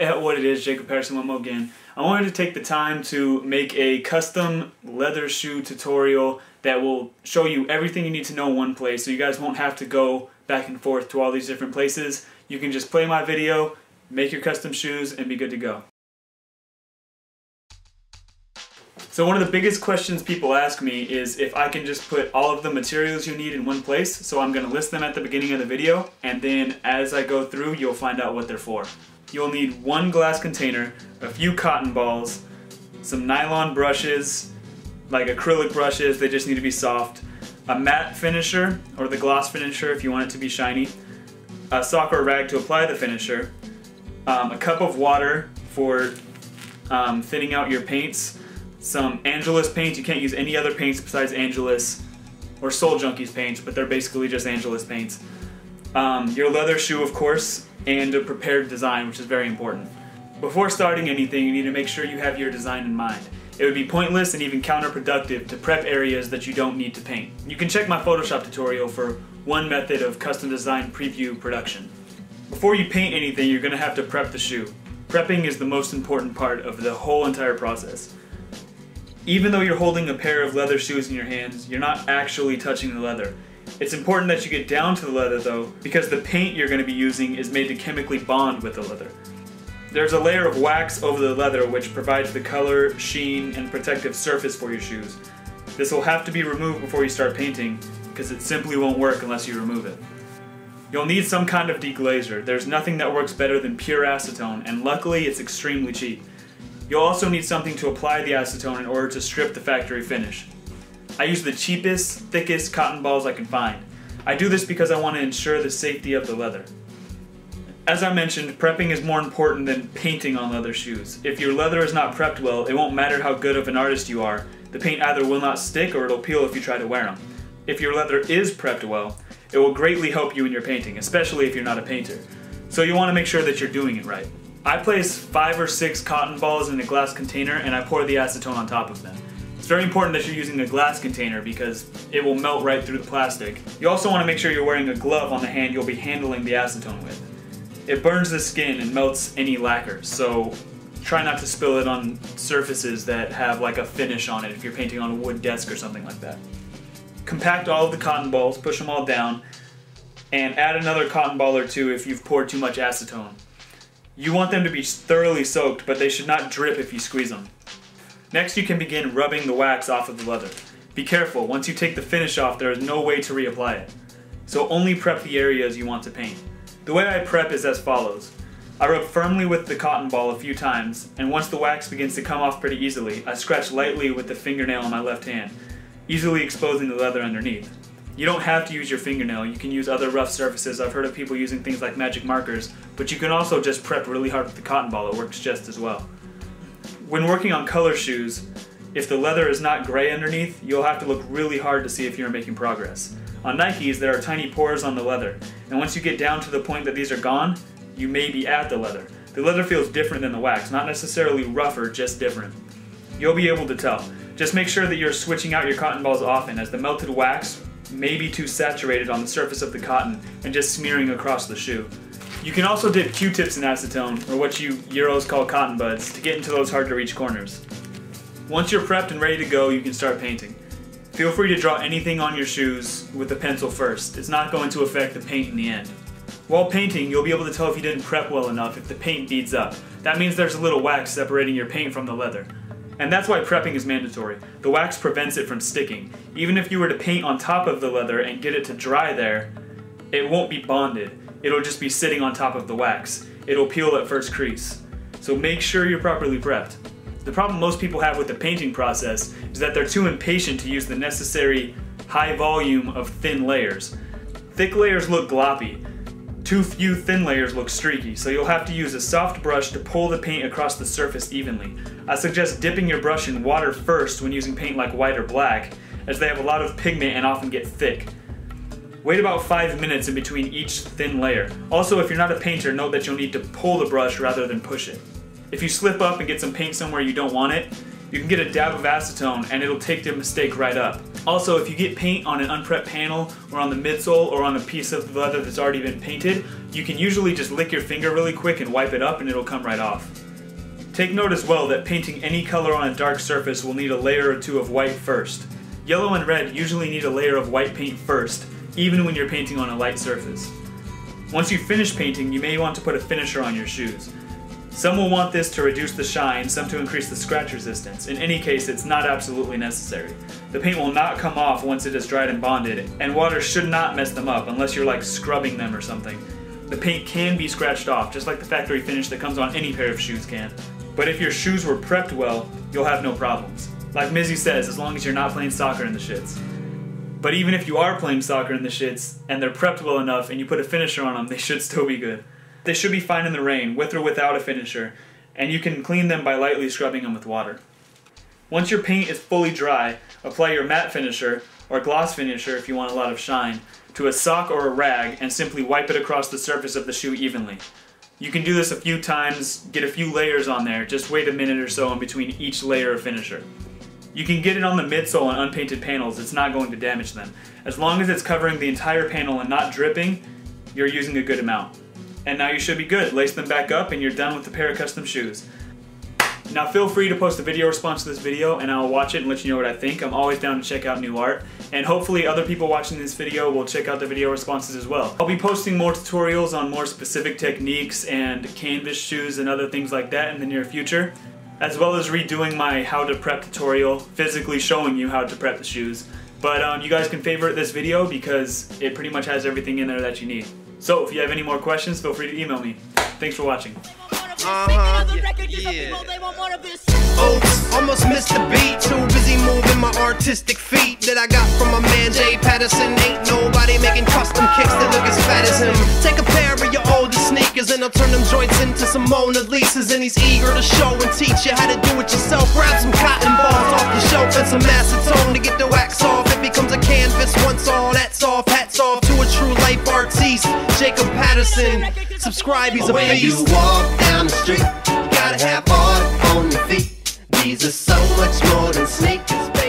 What it is, Jacob Patterson Lomo again. I wanted to take the time to make a custom leather shoe tutorial that will show you everything you need to know in one place, so you guys won't have to go back and forth to all these different places. You can just play my video, make your custom shoes, and be good to go. So one of the biggest questions people ask me is if I can just put all of the materials you need in one place. So I'm going to list them at the beginning of the video, and then as I go through, you'll find out what they're for. You'll need one glass container, a few cotton balls, some nylon brushes, like acrylic brushes, they just need to be soft, a matte finisher, or the gloss finisher if you want it to be shiny, a sock or rag to apply the finisher, a cup of water for thinning out your paints, some Angelus paint. You can't use any other paints besides Angelus or Soul Junkies paints, but they're basically just Angelus paints. Your leather shoe, of course, and a prepared design, which is very important. Before starting anything, you need to make sure you have your design in mind. It would be pointless and even counterproductive to prep areas that you don't need to paint. You can check my Photoshop tutorial for one method of custom design preview production. Before you paint anything, you're going to have to prep the shoe. Prepping is the most important part of the whole entire process. Even though you're holding a pair of leather shoes in your hands, you're not actually touching the leather. It's important that you get down to the leather though, because the paint you're going to be using is made to chemically bond with the leather. There's a layer of wax over the leather which provides the color, sheen, and protective surface for your shoes. This will have to be removed before you start painting, because it simply won't work unless you remove it. You'll need some kind of deglazer. There's nothing that works better than pure acetone, and luckily it's extremely cheap. You'll also need something to apply the acetone in order to strip the factory finish. I use the cheapest, thickest cotton balls I can find. I do this because I want to ensure the safety of the leather. As I mentioned, prepping is more important than painting on leather shoes. If your leather is not prepped well, it won't matter how good of an artist you are. The paint either will not stick or it'll peel if you try to wear them. If your leather is prepped well, it will greatly help you in your painting, especially if you're not a painter. So you want to make sure that you're doing it right. I place 5 or 6 cotton balls in a glass container and I pour the acetone on top of them. It's very important that you're using a glass container because it will melt right through the plastic. You also want to make sure you're wearing a glove on the hand you'll be handling the acetone with. It burns the skin and melts any lacquer, so try not to spill it on surfaces that have like a finish on it if you're painting on a wood desk or something like that. Compact all of the cotton balls, push them all down, and add another cotton ball or two if you've poured too much acetone. You want them to be thoroughly soaked, but they should not drip if you squeeze them. Next, you can begin rubbing the wax off of the leather. Be careful, once you take the finish off, there is no way to reapply it. So only prep the areas you want to paint. The way I prep is as follows. I rub firmly with the cotton ball a few times, and once the wax begins to come off pretty easily, I scratch lightly with the fingernail on my left hand, easily exposing the leather underneath. You don't have to use your fingernail, you can use other rough surfaces. I've heard of people using things like magic markers, but you can also just prep really hard with the cotton ball, it works just as well. When working on color shoes, if the leather is not gray underneath, you'll have to look really hard to see if you're making progress. On Nikes, there are tiny pores on the leather, and once you get down to the point that these are gone, you may be at the leather. The leather feels different than the wax, not necessarily rougher, just different. You'll be able to tell. Just make sure that you're switching out your cotton balls often, as the melted wax may be too saturated on the surface of the cotton and just smearing across the shoe. You can also dip Q-tips in acetone, or what you Euros call cotton buds, to get into those hard-to-reach corners. Once you're prepped and ready to go, you can start painting. Feel free to draw anything on your shoes with a pencil first. It's not going to affect the paint in the end. While painting, you'll be able to tell if you didn't prep well enough if the paint beads up. That means there's a little wax separating your paint from the leather. And that's why prepping is mandatory. The wax prevents it from sticking. Even if you were to paint on top of the leather and get it to dry there, it won't be bonded. It'll just be sitting on top of the wax. It'll peel at first crease. So make sure you're properly prepped. The problem most people have with the painting process is that they're too impatient to use the necessary high volume of thin layers. Thick layers look gloppy. Too few thin layers look streaky, so you'll have to use a soft brush to pull the paint across the surface evenly. I suggest dipping your brush in water first when using paint like white or black, as they have a lot of pigment and often get thick. Wait about 5 minutes in between each thin layer. Also, if you're not a painter, note that you'll need to pull the brush rather than push it. If you slip up and get some paint somewhere you don't want it, you can get a dab of acetone and it'll take the mistake right up. Also, if you get paint on an unprepped panel or on the midsole or on a piece of leather that's already been painted, you can usually just lick your finger really quick and wipe it up and it'll come right off. Take note as well that painting any color on a dark surface will need a layer or two of white first. Yellow and red usually need a layer of white paint first, even when you're painting on a light surface. Once you finish painting, you may want to put a finisher on your shoes. Some will want this to reduce the shine, some to increase the scratch resistance. In any case, it's not absolutely necessary. The paint will not come off once it is dried and bonded, and water should not mess them up unless you're like scrubbing them or something. The paint can be scratched off, just like the factory finish that comes on any pair of shoes can. But if your shoes were prepped well, you'll have no problems. Like Mizzy says, as long as you're not playing soccer in the shits. But even if you are playing soccer in the shits, and they're prepped well enough, and you put a finisher on them, they should still be good. They should be fine in the rain, with or without a finisher, and you can clean them by lightly scrubbing them with water. Once your paint is fully dry, apply your matte finisher, or gloss finisher if you want a lot of shine, to a sock or a rag, and simply wipe it across the surface of the shoe evenly. You can do this a few times, get a few layers on there, just wait a minute or so in between each layer of finisher. You can get it on the midsole on unpainted panels, it's not going to damage them. As long as it's covering the entire panel and not dripping, you're using a good amount. And now you should be good. Lace them back up and you're done with the pair of custom shoes. Now feel free to post a video response to this video and I'll watch it and let you know what I think. I'm always down to check out new art. And hopefully other people watching this video will check out the video responses as well. I'll be posting more tutorials on more specific techniques and canvas shoes and other things like that in the near future. As well as redoing my how to prep tutorial, physically showing you how to prep the shoes. But you guys can favorite this video because it pretty much has everything in there that you need. So if you have any more questions, feel free to email me. Thanks for watching. Almost missed the beat, too busy moving my artistic feet that I got from my man Jay Patterson. Ain't nobody making custom kicks that look as fat as him. Take a pair of your oldest sneakers and I'll turn them joints into some Mona Lisas, and he's eager to show and teach you how to do it yourself. Grab some cotton balls off the shelf and some acetone to get the wax off. It becomes a canvas once all that's off. Hats off to a true life artiste, Jacob Patterson. Subscribe, he's a beast. When you walk down the street, you gotta have art on your feet. These are so much more than sneakers, baby.